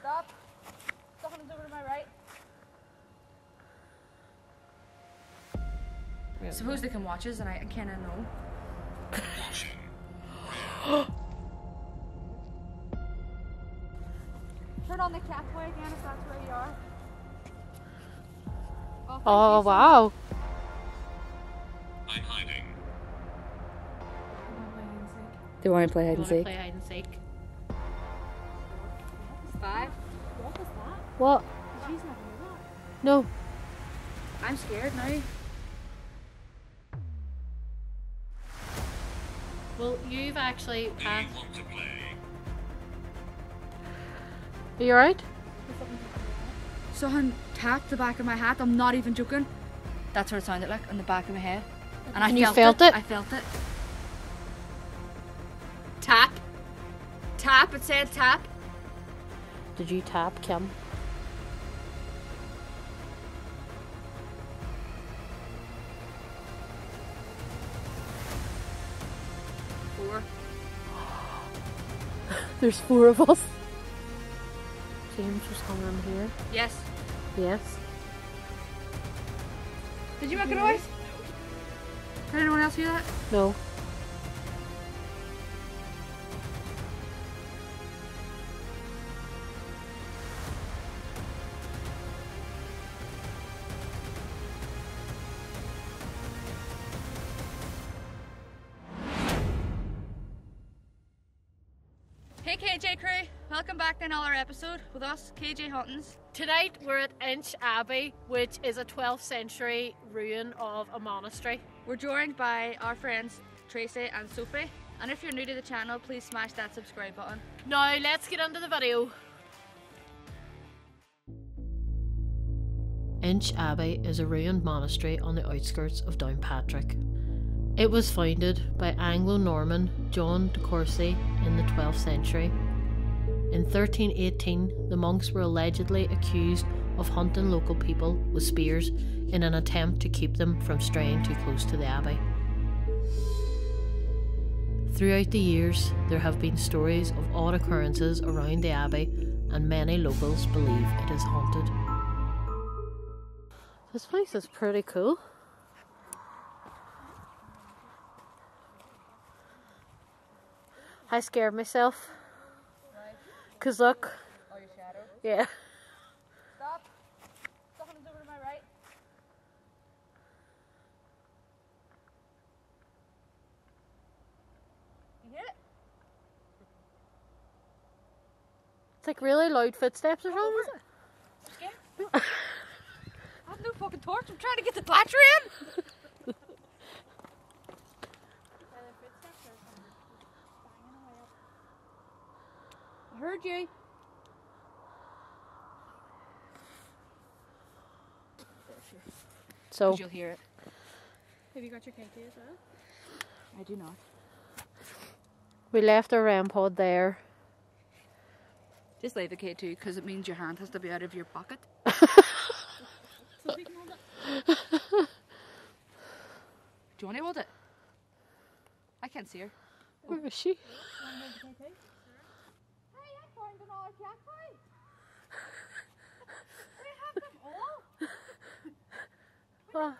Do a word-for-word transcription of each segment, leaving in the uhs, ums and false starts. Stop. Someone's over to my right. Really? Suppose they can watch us and I, I can't know. Watching. Turn on the cathway again if that's where you are. Oh, oh wow. I'm hiding. They want to play hide and seek. They want to play hide and seek. Five. What was that? What? She's not here. No. I'm scared now. Well, you've actually passed. Want to play? Are you alright? Someone tapped the back of my hat. I'm not even joking. That's what it sounded like on the back of my head. Okay. And I and felt, you felt it. it. I felt it. Tap. Tap. It said tap. Did you tap, Kim? Four. There's four of us. James was hung on here. Yes. Yes. Did you make a noise? No. Did anyone else hear that? No. Hey K J crew, welcome back to another episode with us, K J Hauntings. Tonight we're at Inch Abbey, which is a twelfth century ruin of a monastery. We're joined by our friends Tracy and Sophie, and if you're new to the channel, please smash that subscribe button. Now let's get into the video. Inch Abbey is a ruined monastery on the outskirts of Downpatrick. It was founded by Anglo-Norman John de Courcy in the twelfth century. In thirteen eighteen, the monks were allegedly accused of hunting local people with spears in an attempt to keep them from straying too close to the abbey. Throughout the years, there have been stories of odd occurrences around the abbey, and many locals believe it is haunted. This place is pretty cool. I scared myself. Because look. Oh, your shadow? Yeah. Stop. Someone's over to my right. You hear it? It's like really loud footsteps or something, is it? I'm scared. I have no fucking torch. I'm trying to get the battery in. I heard you. So you'll hear it. Have you got your K T as well? I do not. We left our R E M pod there. Just leave the K two because it means your hand has to be out of your pocket. So we can hold it. Do you want to hold it? I can't see her. Where is she? Well,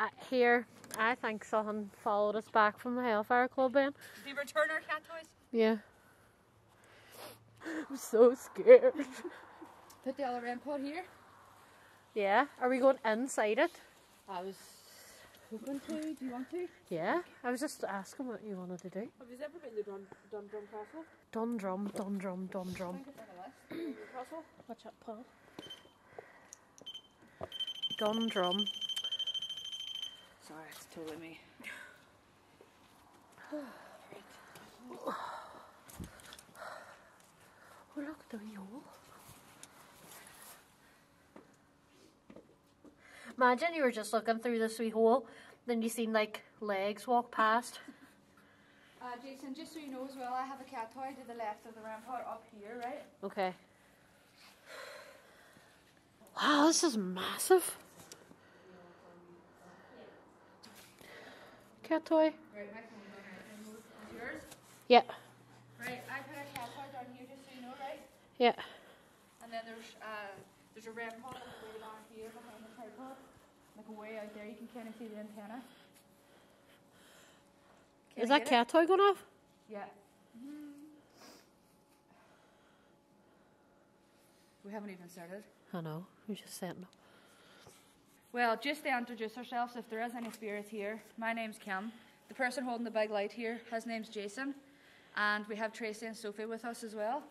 uh, here, I think someone followed us back from the Hellfire Club then. Did they return our cat toys? Yeah. I'm so scared. Put the other R E M pod here? Yeah. Are we going inside it? I was hoping to. Do you want to? Yeah. I was just asking what you wanted to do. Have you ever been to Dun Dundrum Castle? Dundrum, Dundrum, Dundrum. Castle? Watch out, Paul. Dundrum. Sorry, it's totally me. Oh, oh, look at the hole. Imagine you were just looking through this wee hole, then you seen like legs walk past. Uh, Jason, just so you know as well, I have a cat toy to the left of the rampart up here, right? Okay. Wow, this is massive. Cat toy. Right, my phone is yours? Yeah. Right, I put a cat toy down here just so you know, right? Yeah. And then there's uh, there's a R E M pod way down here behind the tripod. Like way out there, you can kind of see the antenna. Can Is I that cat toy going off? Yeah. Mm. We haven't even started. I know. We're just setting up. Well, just to introduce ourselves, if there is any spirits here, my name's Kim. The person holding the big light here, his name's Jason. And we have Tracy and Sophie with us as well.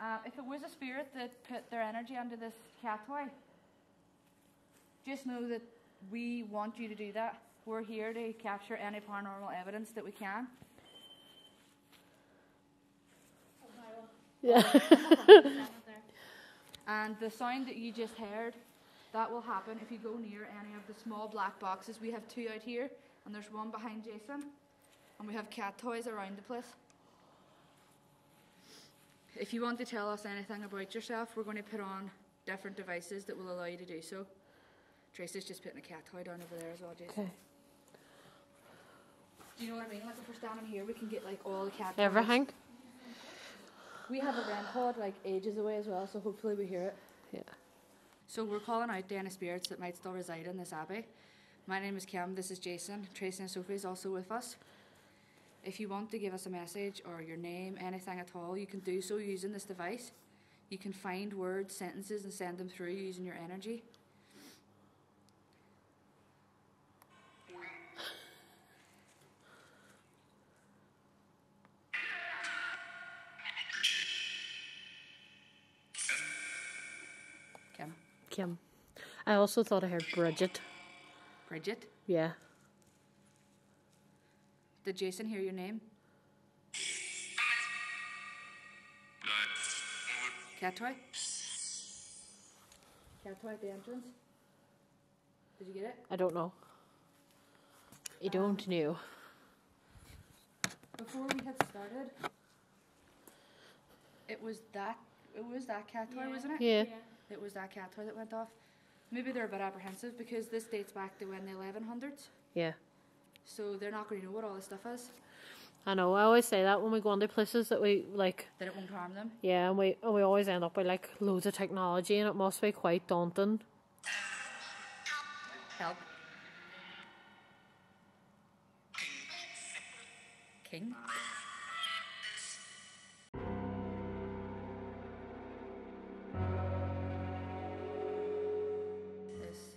Uh, if it was a spirit that put their energy under this cat toy, just know that we want you to do that. We're here to capture any paranormal evidence that we can. Yeah. And the sound that you just heard, that will happen if you go near any of the small black boxes. We have two out here, and there's one behind Jason, and we have cat toys around the place. If you want to tell us anything about yourself, we're going to put on different devices that will allow you to do so. Tracy's just putting a cat toy down over there as well, Jason. Okay. Do you know what I mean? Like if we're standing here, we can get like all the cat toys. Everything. We have a R E M pod like ages away as well, so hopefully we hear it. Yeah. So we're calling out to any spirits that might still reside in this abbey. My name is Kim, this is Jason. Tracy and Sophie is also with us. If you want to give us a message or your name, anything at all, you can do so using this device. You can find words, sentences, and send them through using your energy. Kim. Kim. I also thought I heard Bridget. Bridget? Yeah. Did Jason hear your name? Cat toy? Cat toy at the entrance? Did you get it? I don't know. I um, don't know. Before we had started, it was that it was that cat toy, yeah. Wasn't it? Yeah. Yeah. It was that cat toy that went off. Maybe they're a bit apprehensive because this dates back to when the eleven hundreds. Yeah. So they're not going to know what all this stuff is. I know. I always say that when we go into places that we like. That it won't harm them. Yeah, and we and we always end up with like loads of technology, and it must be quite daunting. Help. King. This.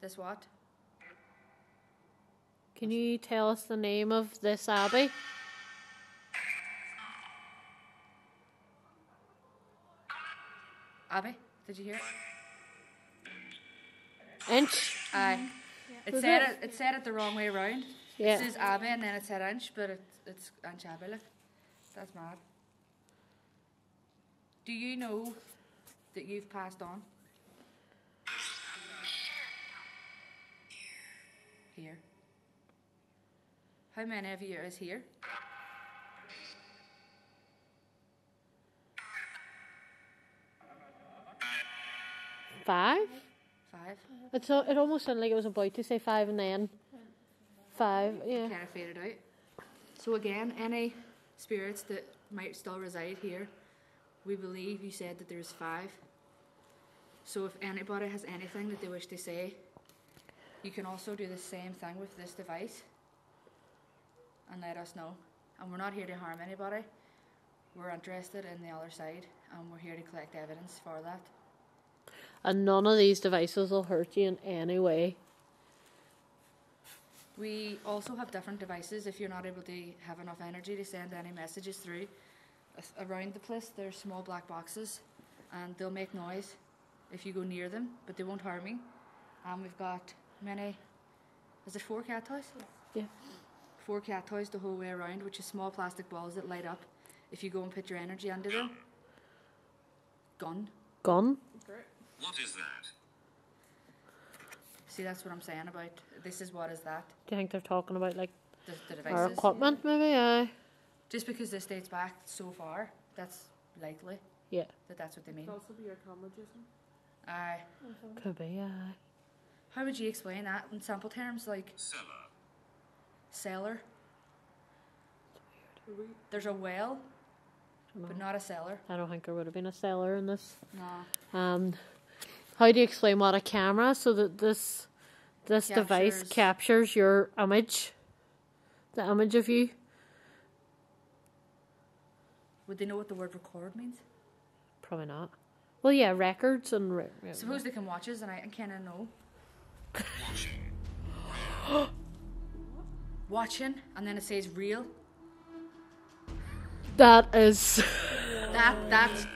This what? Can you tell us the name of this abbey? Abbey? Did you hear it? Inch? Aye. It said it, it said it the wrong way around. Yeah. It says abbey and then it said inch, but it, it's Inch Abbey, look. That's mad. Do you know that you've passed on? Here. How many of you is here? Five? Five. It's a, it almost sounded like it was about to say five and then five, yeah. It kind of faded out. So again, any spirits that might still reside here, we believe you said that there's five. So if anybody has anything that they wish to say, you can also do the same thing with this device. And let us know. And we're not here to harm anybody. We're interested in the other side, and we're here to collect evidence for that. And none of these devices will hurt you in any way. We also have different devices if you're not able to have enough energy to send any messages through. Around the place there's small black boxes, and they'll make noise if you go near them, but they won't harm you. And we've got many, is there four cat toys? Yeah. Four cat toys the whole way around, which is small plastic balls that light up if you go and put your energy under them. Gone. Gone? What is that? See, that's what I'm saying about this is what is that. Do you think they're talking about like the, the devices? Our equipment, yeah. Maybe? Uh, Just because this dates back so far, that's likely. Yeah. That that's what they mean. Could also be your communism. Aye. Mm-hmm. Could be, aye. How would you explain that in sample terms? Like. Seller. Cellar. There's a well. No. But not a cellar. I don't think there would have been a cellar in this. No. Um, how do you explain what a camera? So that this this captures. device captures your image, the image of you. Would they know what the word record means? Probably not. Well, yeah, records and... Re Suppose they can watch us and I, I kind of know. Watching. Watching, and then it says real. That is... that, that's...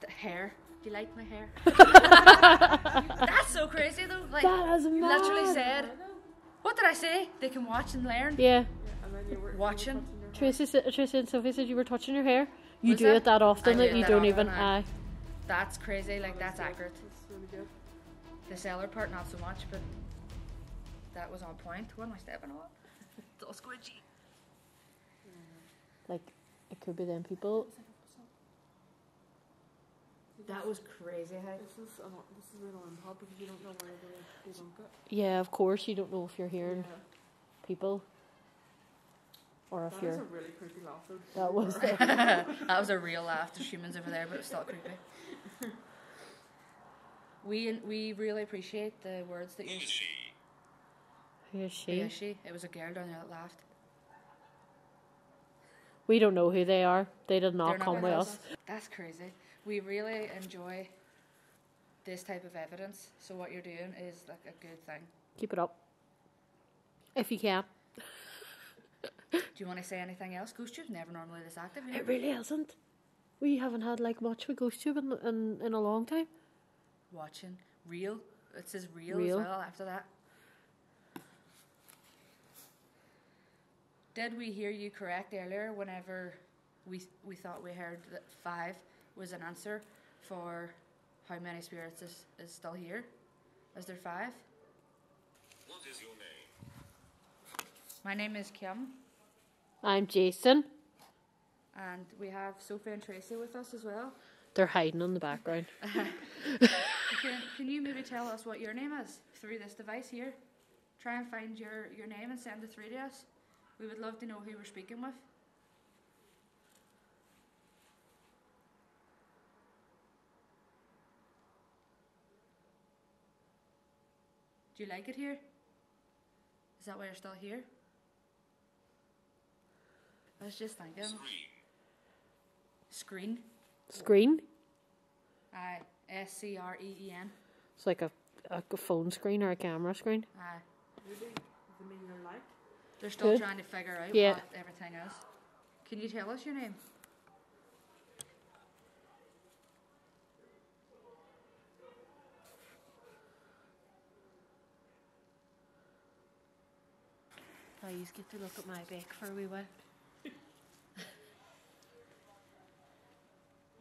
The hair. Do you like my hair? That's so crazy though. Like, that is mad. Literally said... What did I say? They can watch and learn? Yeah. yeah Watching. Tracy, Tracy and Sophie said you were touching your hair. You was do that? it that often that you that don't even... Eye. That's crazy, like that's accurate. Really good. The cellar part, not so much, but... That was on point. What am I stepping on? It's all squidgy. Like, it could be them people. That was crazy. Hey? This is an this is an R E M pod because you don't know where they don't go. Yeah, of course you don't know if you're hearing yeah. people or if that you're. That was a really creepy laugh. Though. That was. That was a real laugh. There's humans over there, but it's still creepy. We we really appreciate the words that you. Who is she? Who is she? Who is she? It was a girl down there that laughed. We don't know who they are. They did not come with us. That's crazy. We really enjoy this type of evidence. So what you're doing is like a good thing. Keep it up. If you can. Do you want to say anything else? Ghost Tube's never normally this active. It really isn't. We haven't had like much with Ghost Tube in, in, in a long time. Watching. Real. It says real, real. as well after that. Did we hear you correct earlier whenever we we thought we heard that five was an answer for how many spirits is, is still here? Is there five? What is your name? My name is Kim. I'm Jason. And we have Sophie and Tracy with us as well. They're hiding in the background. can, can you maybe tell us what your name is through this device here? Try and find your, your name and send it through to us. We would love to know who we're speaking with. Do you like it here? Is that why you're still here? I was just thinking. Screen. Screen? Aye. S C R E E N. It's like a, a phone screen or a camera screen. Aye. Really? The meaning of light? They're still Good. trying to figure out yeah. what everything is. Can you tell us your name? Please get to look at my back for a wee while. Where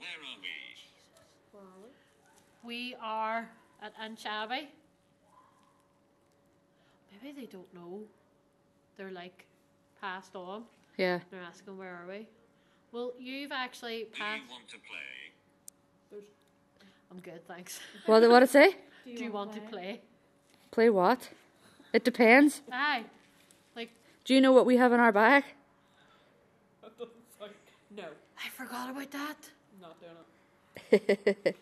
are we? Where are we? We are at Inch Abbey. Maybe they don't know. They're like passed on. Yeah. They're asking where are we? Well, you've actually passed. Do you want to play? I'm good, thanks. What did what it say? Do you, Do you want, want to play? Play what? It depends. Aye. Like. Do you know what we have in our bag? That doesn't sound... No. I forgot about that. I'm not doing it.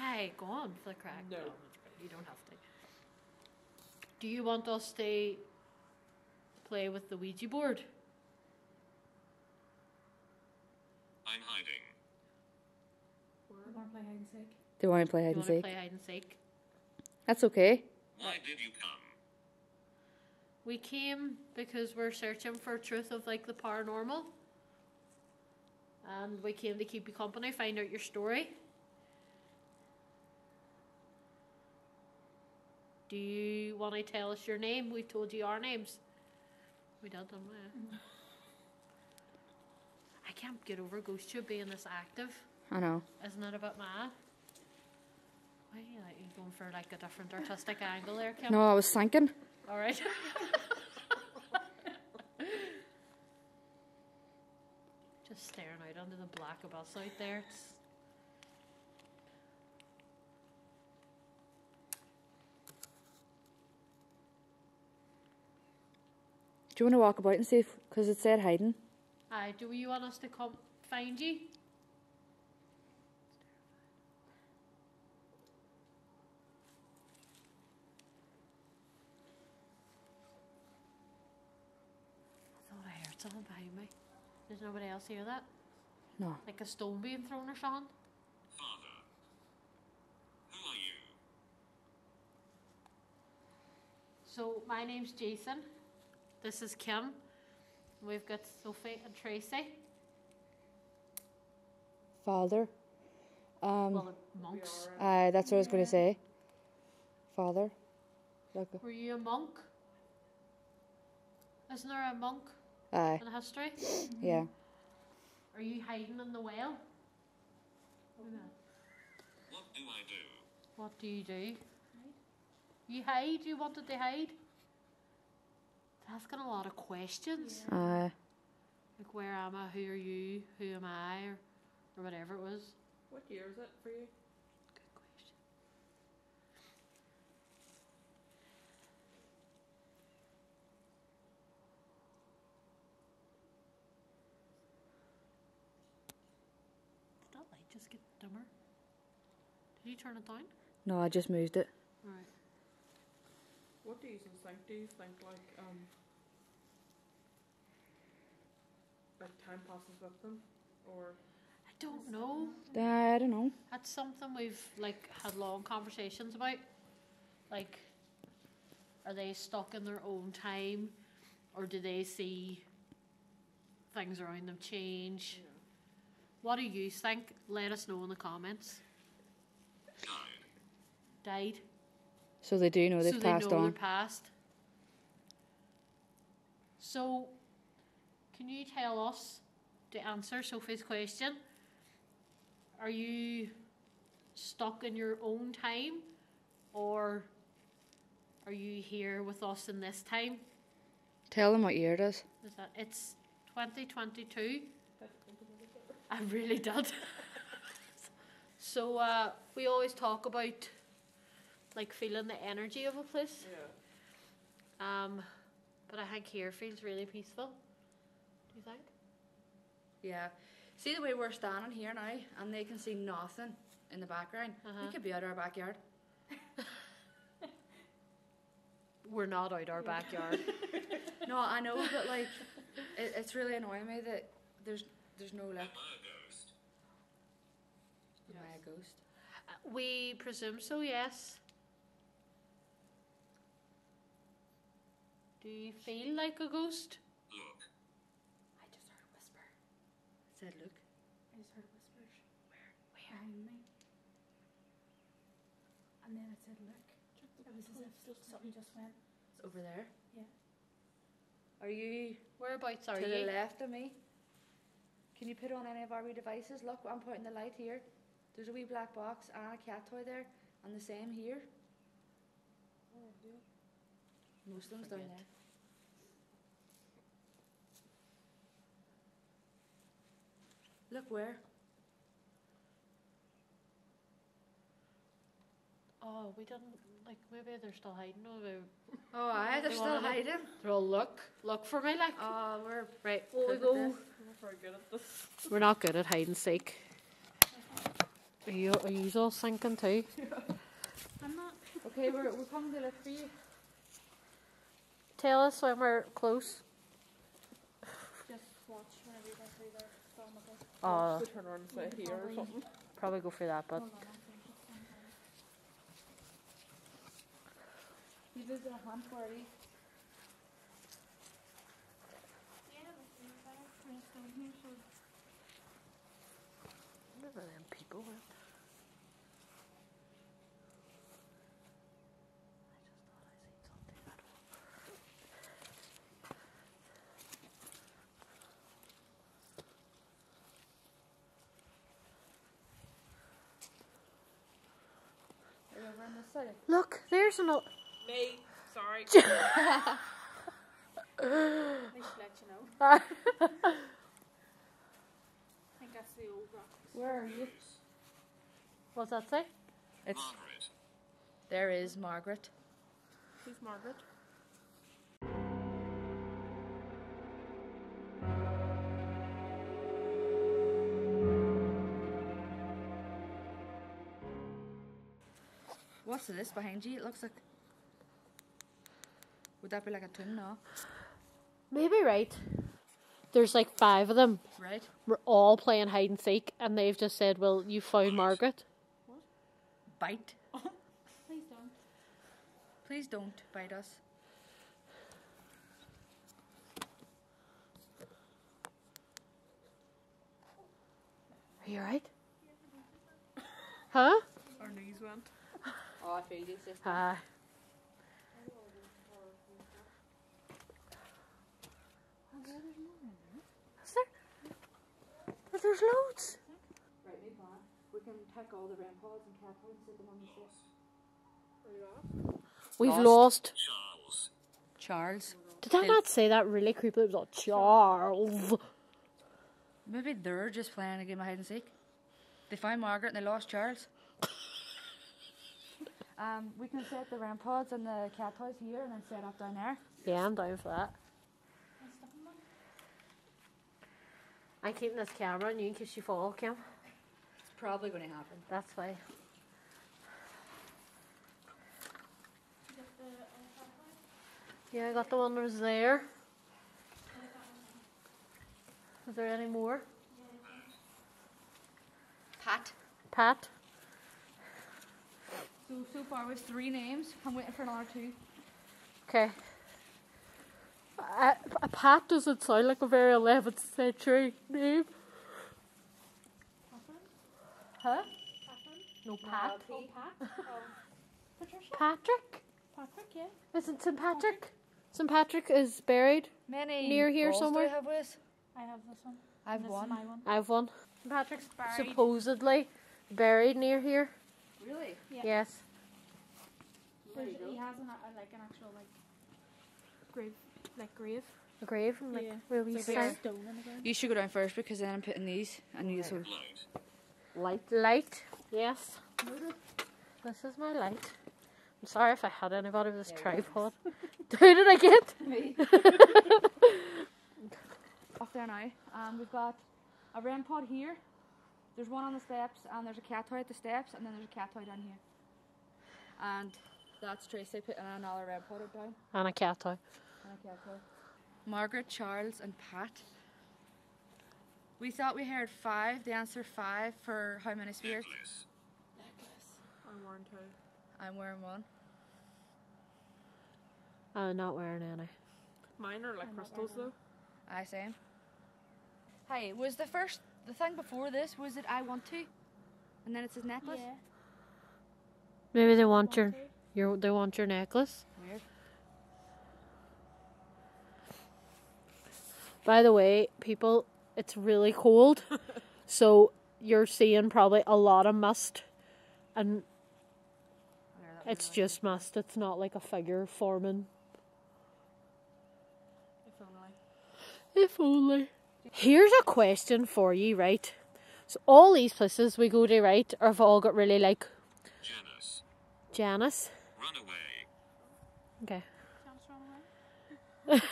Aye, go on for the crack. No. no, you don't have to. Do you want us to? Play with the Ouija board. I'm hiding. They want to play hide and seek. They want to play hide and seek. Play hide and seek. That's okay. Why did you come? We came because we're searching for truth of like the paranormal, and we came to keep you company, find out your story. Do you want to tell us your name? We told you our names. We done that. I can't get over Ghost Tube being this active. I know. Isn't it a bit mad? Why are you, like, you going for like a different artistic angle there, Kim? No, I was thinking. All right. Just staring out under the black abyss out there. It's... Do you want to walk about and see if... Because it said hiding. Aye, do you want us to come... find you. I thought I heard something behind me. Does nobody else hear that? No. Like a stone being thrown or something? Father, who are you? So, my name's Jason. This is Kim. We've got Sophie and Tracy. Father. Um, well, monks. Aye, that's what I was going to say. Father. Were you a monk? Isn't there a monk aye. in history? Yeah. Are you hiding in the well? What do I do? What do you do? You hide? You wanted to hide? Asking a lot of questions. Yeah. Uh, like, where am I? Who are you? Who am I? Or, or whatever it was. What year is it for you? Good question. Did that light just get dimmer? Did you turn it down? No, I just moved it. Right. What do you think? Do you think like um like time passes with them, or I don't know. I don't know. That's something we've like had long conversations about. Like, are they stuck in their own time, or do they see things around them change? Yeah. What do you think? Let us know in the comments. Died. So they do know they've so they passed know on. Passed. So, can you tell us to answer Sophie's question? Are you stuck in your own time, or are you here with us in this time? Tell them what year it is. Is that it's twenty twenty-two? I really did. So uh, we always talk about, like, feeling the energy of a place. Yeah. Um, but I think here feels really peaceful. Do you think? Yeah. See the way we're standing here now, and they can see nothing in the background. Uh-huh. We could be out our backyard. We're not out our backyard. No, I know, but like, it, it's really annoying me that there's there's no like. Am I a ghost? Am yes. I a ghost? Uh, we presume so. Yes. Do you feel like a ghost? Look. I just heard a whisper. I said look. I just heard whispers. Where? Where? Behind me. And then I said look. It was as if something just went. It's over there? Yeah. Are you... Whereabouts are you? To the left of me. Can you put on any of our wee devices? Look, I'm pointing the light here. There's a wee black box and a cat toy there. And the same here. Oh, yeah. Most of them's down there. Look where. Oh, we didn't, like, maybe they're still hiding. No, they, oh, aye, they're they still hiding. Look. They're all look. Look for me, like. Oh, we're, right, well, we go. We're good at this. We're not good at hide and seek. Are you, are you all sinking too? I'm not. Okay, we're, we're coming to look for you. Tell us when we're close. Just watch whenever you guys see the film with us. Uh, just turn around and say here probably, or something. Probably go for that, but... Hold on, you did a hunt party. Remember them people went. Look, there's an old... Me, sorry. I should let you know. I think that's the old rock. Where are you? What's that say? It's Margaret. There is Margaret. Who's Margaret? What's this behind you? It looks like... Would that be like a tomb now? Maybe, right. There's like five of them. Right. We're all playing hide and seek, and they've just said, well, you found Margaret. What? Bite. Please don't. Please don't bite us. Are you alright? Huh? Our knees went. Oh, I feel you, sister. Hi. Is there? But there's loads. Right, me plan. We can take all the R E M pods and catapult and sit them on the shelf. We've lost. lost. Charles. Charles. Did I not say that really creepy? It was like Charles. Maybe they're just playing a game of hide and seek. They found Margaret and they lost Charles. um, we can set the R E M pods and the cat toys here and then set up down there. Yeah, I'm down for that. I'm keeping this camera on you in case you fall, Kim. It's probably going to happen. That's why. Yeah, I got the one that was there. Is there any more? Pat. Pat. So, so far with three names. I'm waiting for another two. Okay. Uh, a Pat doesn't sound like a very eleventh century name. Catherine? Huh? Catherine? No, Pat. No, oh, Pat. Oh. Patricia? Patrick? Patrick, yeah. Isn't Saint Patrick? Patrick? Saint Patrick is buried Many near here somewhere. Have this? I have this one. I've this one. Is my one. I've one. Saint Patrick's buried. Supposedly buried near here. Really? Yeah. Yes. There you go. He has an, a, like an actual like grave. Like grave. A grave? Like, yeah. Where we stone in the ground. You should go down first because then I'm putting these and these are... Light. Light. Yes. This is my light. I'm sorry if I had anybody with this yeah, tripod. Who did I get? Me. Off there now. Um, we've got a R E M pod here. There's one on the steps and there's a cat toy at the steps and then there's a cat toy down here. And that's Tracy putting another R E M pod down. And a cat toy. Okay, okay. Margaret, Charles and Pat. We thought we heard five, the answer five for how many spears? Necklace. Necklace. I'm wearing two. I'm wearing one. I'm not wearing any. Mine are like I'm crystals though. I same. Hey, was the first, the thing before this, was it I want to? And then it says necklace? Yeah. Maybe they want, want your, your, they want your necklace. Weird. By the way, people, it's really cold, so you're seeing probably a lot of mist, and it's just mist. It's not like a figure forming. If only. If only. Here's a question for you, right? So all these places we go to, right, have all got really like... Janice. Janice. Run away. Okay. Janice, run away.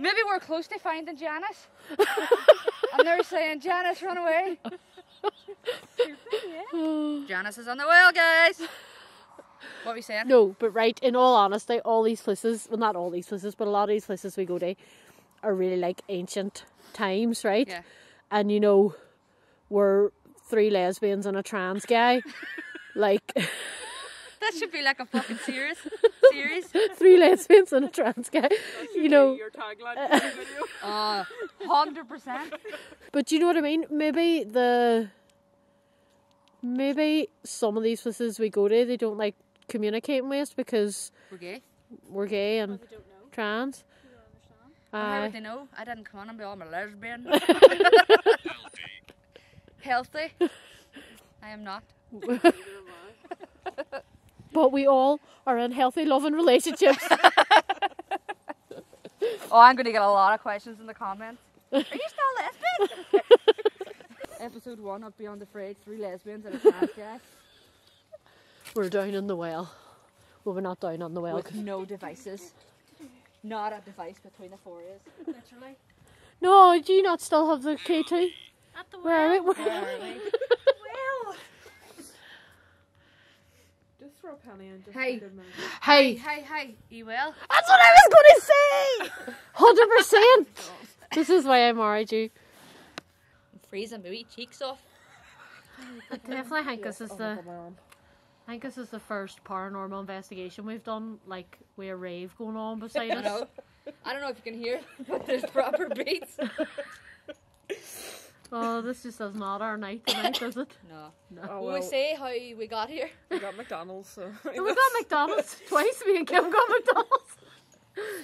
Maybe we're close to finding Janice. And they're saying, Janice, run away. Janice is on the wheel, guys. What are we saying? No, but right, in all honesty, all these places, well, not all these places, but a lot of these places we go to are really like ancient times, right? Yeah. And you know, we're three lesbians and a trans guy. Like... That should be like a fucking series. series. Three lesbians and a trans guy. You know. Your tagline for the video. Uh, one hundred percent. But do you know what I mean? Maybe the... Maybe some of these places we go to, they don't like communicating with us because... We're gay. We're gay and well, they don't know. Trans. You don't understand. Uh, how would they know? I didn't come on and be all my lesbian. Healthy. Healthy. I am not. But we all are in healthy, loving relationships. Oh, I'm going to get a lot of questions in the comments. Are you still lesbian? Episode one of Beyond the Fray, three lesbians and a trans guy. We're down in the well. Well, we're not down on the well. With no devices. Not a device between the four of us. Literally. No, do you not still have the K two? At the well. Where are we? Where are we? Rob Hanley and Justin hey. Goodman. Hey. Hey, hey, you will. That's what I was going to say! one hundred percent! This is why I married you. I'm freezing my wee cheeks off. I definitely think this is the... I think this is the first paranormal investigation we've done, like, with a rave going on beside us. I know. I don't know if you can hear, but there's proper beats. Oh, this just does not our night tonight, does it? No. No. Oh, well, we say how we got here. We got McDonald's. So we got McDonald's twice. Me and Kim got McDonald's.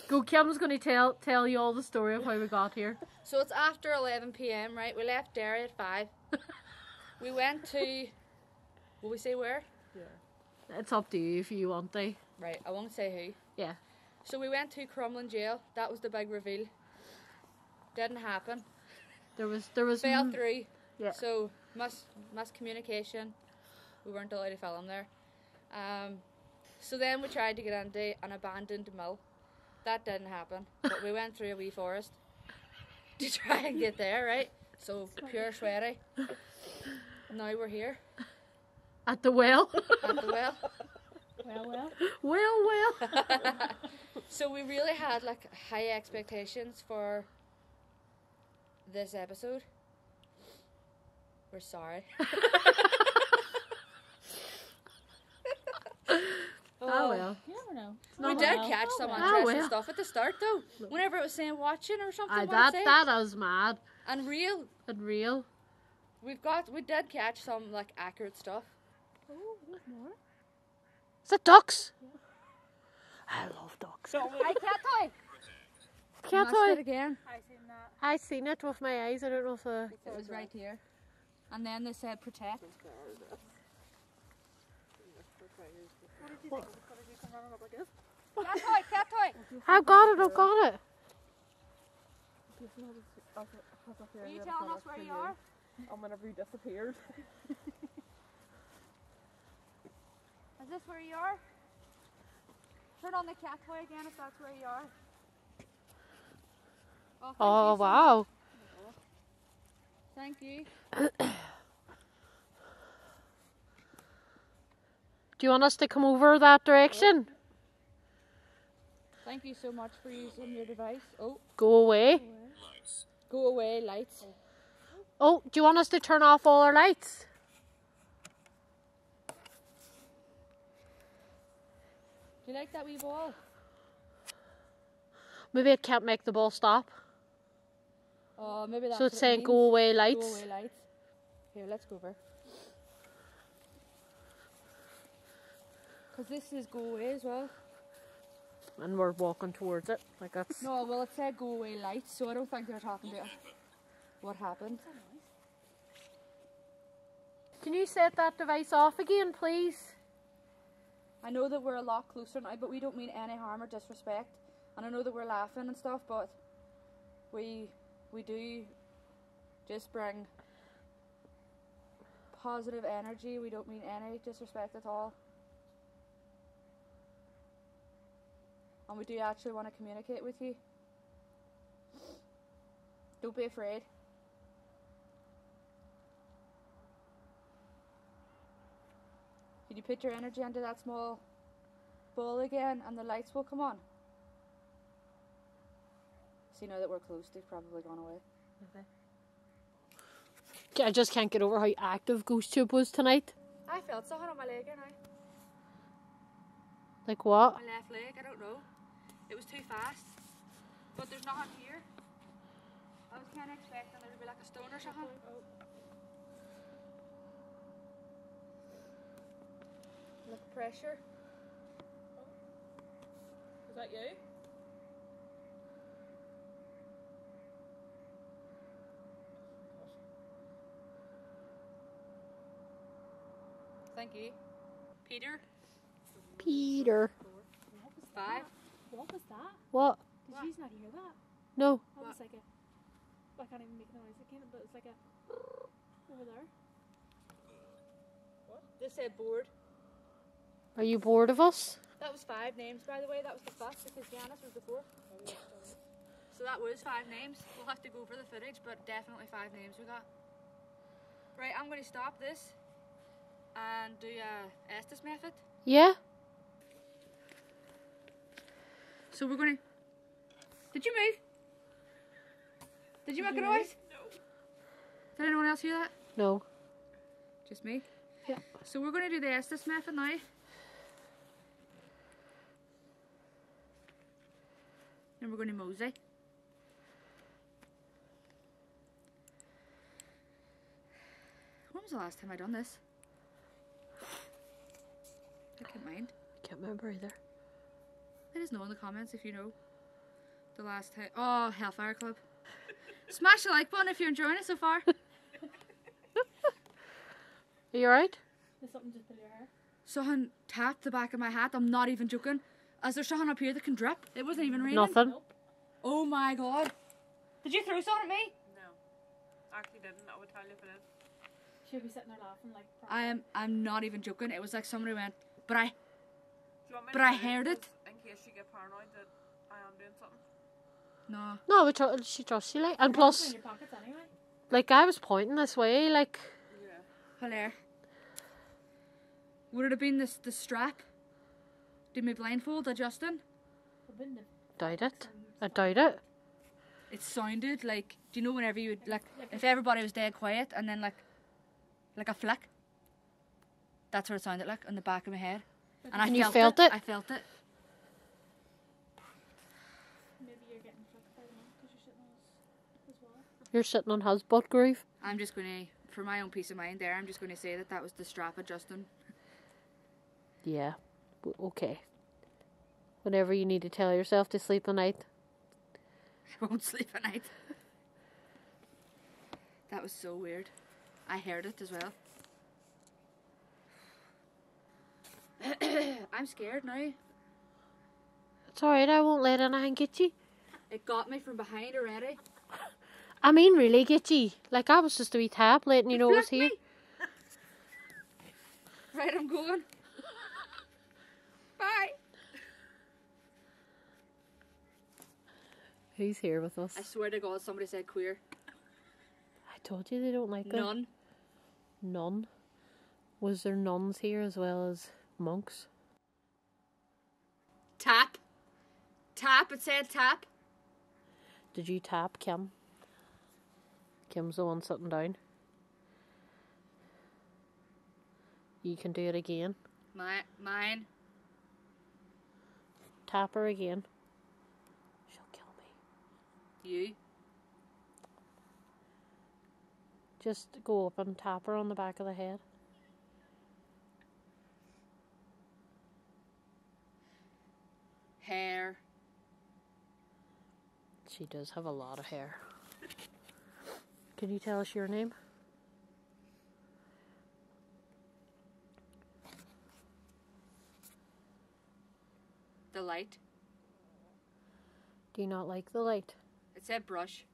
Go, Kim's going to tell tell you all the story of how we got here. So it's after eleven p m, right? We left Derry at five. We went to... Will we say where? Yeah. It's up to you if you want to. Right, I won't say who. Yeah. So we went to Crumlin jail. That was the big reveal. Didn't happen. There was there was fail three. Yeah. So mass mass communication. We weren't allowed to film there. Um so then we tried to get into an abandoned mill. That didn't happen. But we went through a wee forest to try and get there, right? So pure sweaty. Now we're here. At the well. At the well. Well, well. Well, well. So we really had like high expectations for this episode. We're sorry. oh, oh well. You never know. We did well. catch oh, some well. interesting oh, well. stuff at the start though. Whenever it was saying watching or something. I that say. that I was mad. And real. And real. We've got we did catch some like accurate stuff. Oh, there's more. Is that ducks? Yeah. I love ducks. So I can't toy. Can't I? It again. I seen that. I seen it with my eyes. I don't know if uh, it was right here. And then they said protect. What? I've got it. I've got it. Are you telling us where you are? I'm whenever you disappeared. Is this where you are? Turn on the cat toy again if that's where you are. Oh, oh you, wow. Thank you. Do you want us to come over that direction? Thank you so much for using your device. Oh. Go away. Go away, lights. Oh, do you want us to turn off all our lights? Do you like that wee ball? Maybe it can't make the ball stop. Oh, maybe that's so it's saying it go away lights. Go away lights. Here, let's go over. Because this is go away as well. And we're walking towards it. Like that's. No, well it said go away lights, so I don't think they're talking about what happened. Can you set that device off again, please? I know that we're a lot closer now, but we don't mean any harm or disrespect. And I know that we're laughing and stuff, but we we do just bring positive energy. We don't mean any disrespect at all. And we do actually want to communicate with you. Don't be afraid. Can you put your energy into that small ball again and the lights will come on? So you know that we're close, they've probably gone away. Okay. I just can't get over how active Ghost Tube was tonight. I felt something on my leg here now. Like what? My left leg, I don't know. It was too fast. But there's nothing here. I was kind of expecting there to be like a stone or something. Oh. Look, pressure. Oh. Is that you? Thank you. Peter? Peter. What was that? Five. What was that? What? Did what? You not hear that? No. That what? was like a... I can't even make noise again, but it's like a... Over there. What? This said bored. Are you bored of us? That was five names, by the way. That was the first, because Giannis was the fourth. So that was five names. We'll have to go for the footage, but definitely five names we got. Right, I'm going to stop this and do a Estes method. Yeah. So we're gonna... Did you move? Did you Did make you a noise? No. Did anyone else hear that? No. Just me? Yeah. So we're gonna do the Estes method now. Then we're gonna mosey. When was the last time I done this? I can't mind. I can't remember either. Let us know in the comments if you know. The last time. Oh, Hellfire Club. Smash the like button if you're enjoying it so far. Are you alright? There's something just in your hair. Something tapped the back of my hat, I'm not even joking. Is there something up here that can drip? It wasn't even raining. Nothing. Nope. Oh my god. Did you throw something at me? No. I actually didn't, I would tell you if I did. She'll be sitting there laughing like... Properly. I am, I'm not even joking, it was like somebody went, but I... Do you want me but to I heard it. In case you get paranoid that I am doing something? No. No, but tr she trusts you like, and plus... In your pockets anyway. Like, I was pointing this way, like... Yeah. Hilarious. Would it have been this the strap? Did me blindfold adjusting? Doubt it. I doubt it. It sounded like, do you know whenever you would like if everybody was dead quiet and then like like a flick? That's what it sounded like on the back of my head. And I and felt, you felt it. it. I felt it. Maybe you're getting flicked by the month because you're sitting on his, his wall. You're sitting on his butt groove. I'm just gonna for my own peace of mind there, I'm just gonna say that that was the strap adjusting. Yeah, okay. Whenever you need to tell yourself to sleep a night. I won't sleep a night. That was so weird. I heard it as well. I'm scared now. It's alright, I won't let anything get you. It got me from behind already. I mean really get you. Like I was just a wee tap letting you know it was here. Right, I'm going. Bye. Who's here with us? I swear to God, somebody said queer. I told you they don't like it. None. None. Was there nuns here as well as monks? Tap. Tap. It said tap. Did you tap, Kim? Kim's the one sitting down. You can do it again. My mine. Tap her again. She'll kill me. You? Just go up and tap her on the back of the head. Hair. She does have a lot of hair. Can you tell us your name? The light. Do you not like the light? It said brush.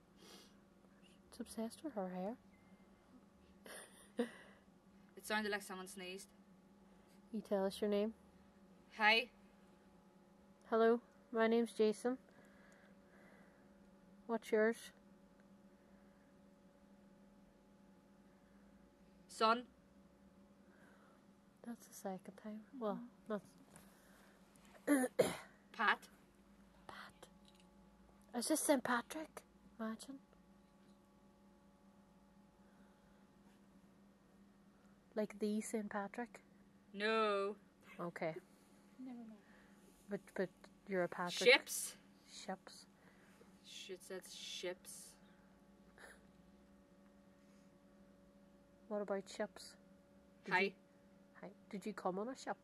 It's obsessed with her hair. It sounded like someone sneezed. You tell us your name. Hi. Hello, my name's Jason. What's yours? Son. That's the second time. Well, that's... Pat. Pat. Is this Saint Patrick? Imagine. Like the Saint Patrick? No. Okay. Never mind. But but you're a Patrick. Ships. Ships. Shit says ships. What about ships? Did hi. You, hi. Did you come on a ship?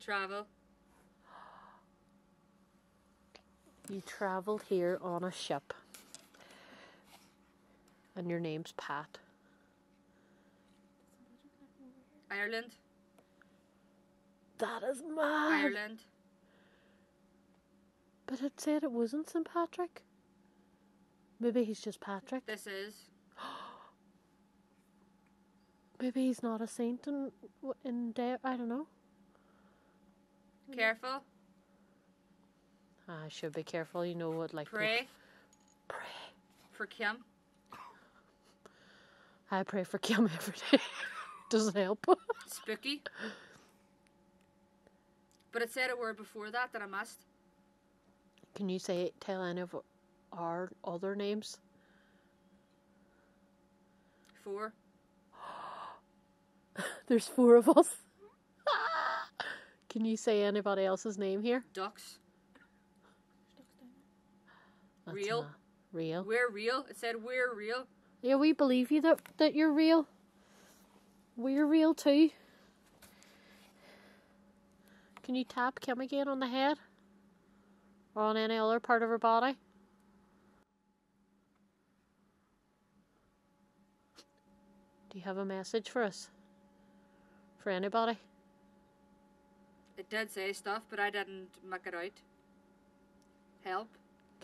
Travel. You travelled here on a ship. And your name's Pat. Ireland. That is mad. Ireland. But it said it wasn't Saint Patrick. Maybe he's just Patrick. This is. Maybe he's not a saint in, in De- I don't know. Careful. I should be careful. You know what, like. Pray. Pray. For Kim. I pray for Kim every day. Doesn't help. Spooky. But it said a word before that that I missed. Can you say tell any of our other names? Four. There's four of us. Can you say anybody else's name here? Ducks. That's real. Real. We're real. It said we're real. Yeah, we believe you that, that you're real. We're real too. Can you tap Kim again on the head? Or on any other part of her body? Do you have a message for us? For anybody? It did say stuff, but I didn't make it out. Help.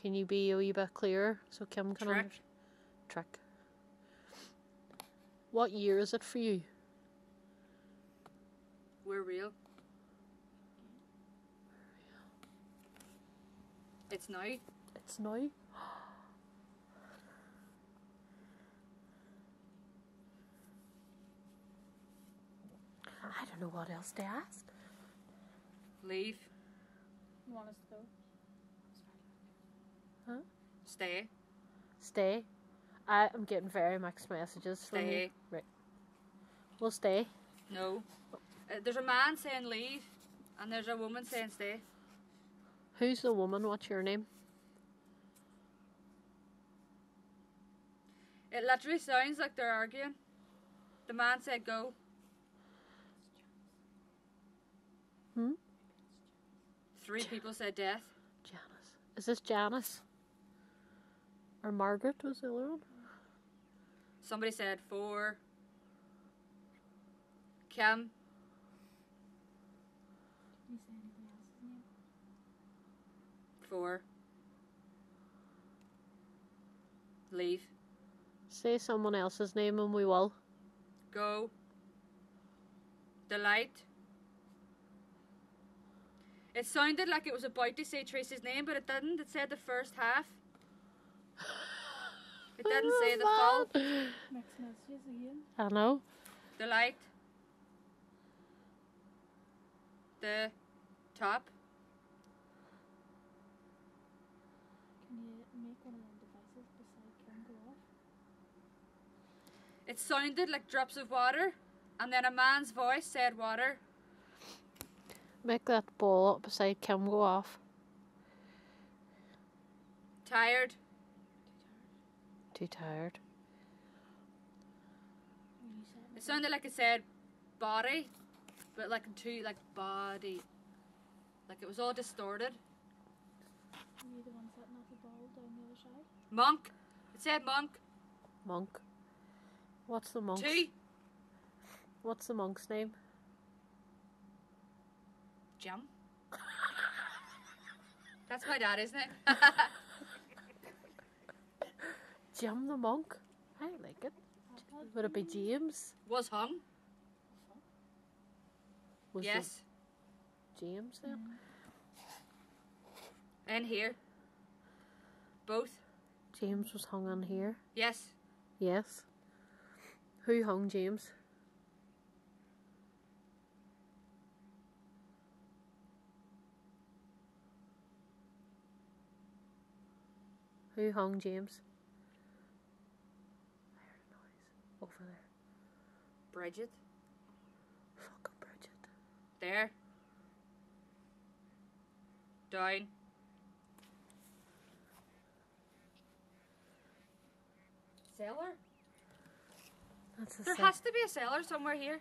Can you be a wee bit clearer so Kim can understand? Trick. What year is it for you? We're real. It's now. It's now. I don't know what else to ask. Leave. You want us to go? Huh? Stay. Stay. I am getting very mixed messages stay. From you. Right. We'll stay. No. Uh, there's a man saying leave, and there's a woman saying stay. Who's the woman? What's your name? It literally sounds like they're arguing. The man said go. Hmm? Three Jan people said death. Janice. Is this Janice? Or Margaret was the other one? Somebody said four. Kim. Can you say anybody else's name? Four. Leave. Say someone else's name and we will. Go. Delight. It sounded like it was about to say Tracy's name, but it didn't. It said the first half. It didn't say the fault. Mixed messages again. I know. The light. The top. Can you make one of the devices beside Kim go off? It sounded like drops of water, and then a man's voice said water. Make that ball up beside Kim go off. Tired. Too tired. It sounded like it said body, but like too like body, like it was all distorted. Were you the one setting up the ball down the other side? Monk. It said monk. Monk. What's the monk's? Two. What's the monk's name? Jim. That's my dad, isn't it? Jim the monk? I like it. Would it be James? Was hung. Was yes. James then? Mm. In here. Both. James was hung on here? Yes. Yes. Who hung James? Who hung James? Over there. Bridget. Fucking Bridget. There. Down. Cellar? That's a there has to be a cellar somewhere here.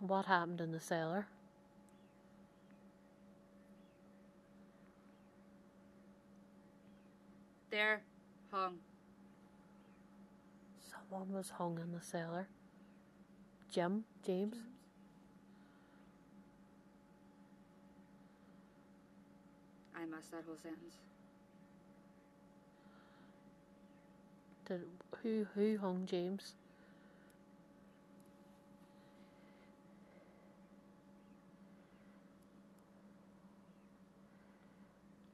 What happened in the cellar? There. Hung. Someone was hung in the cellar. Jim? James? James. I missed that whole sentence. Did, who, who hung James?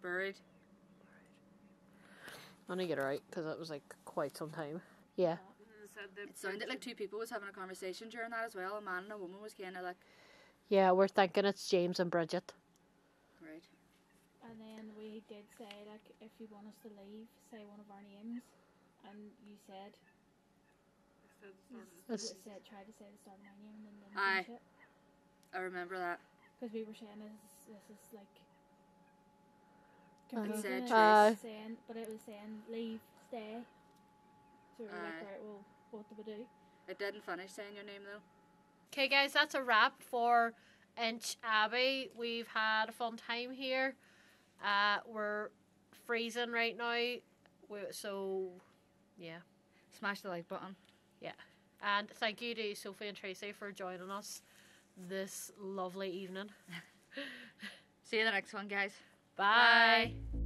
Buried. I'm going to get it right because that was like quite some time. Yeah. said that it sounded like two people was having a conversation during that as well. A man and a woman was kind of like... Yeah, we're thinking it's James and Bridget. Right. And then we did say, like, if you want us to leave, say one of our names. And you said... I said, said tried to say the start of my name and then finish it. I remember that. Because we were saying this, this is like... It said, uh, saying, but it was saying, leave, stay. So we were like, right, well, what do we do? It didn't finish saying your name, though. Okay, guys, that's a wrap for Inch Abbey. We've had a fun time here. Uh, we're freezing right now, we're, so, yeah. Smash the like button. Yeah. And thank you to Sophie and Tracy for joining us this lovely evening. See you in the next one, guys. Bye. Bye.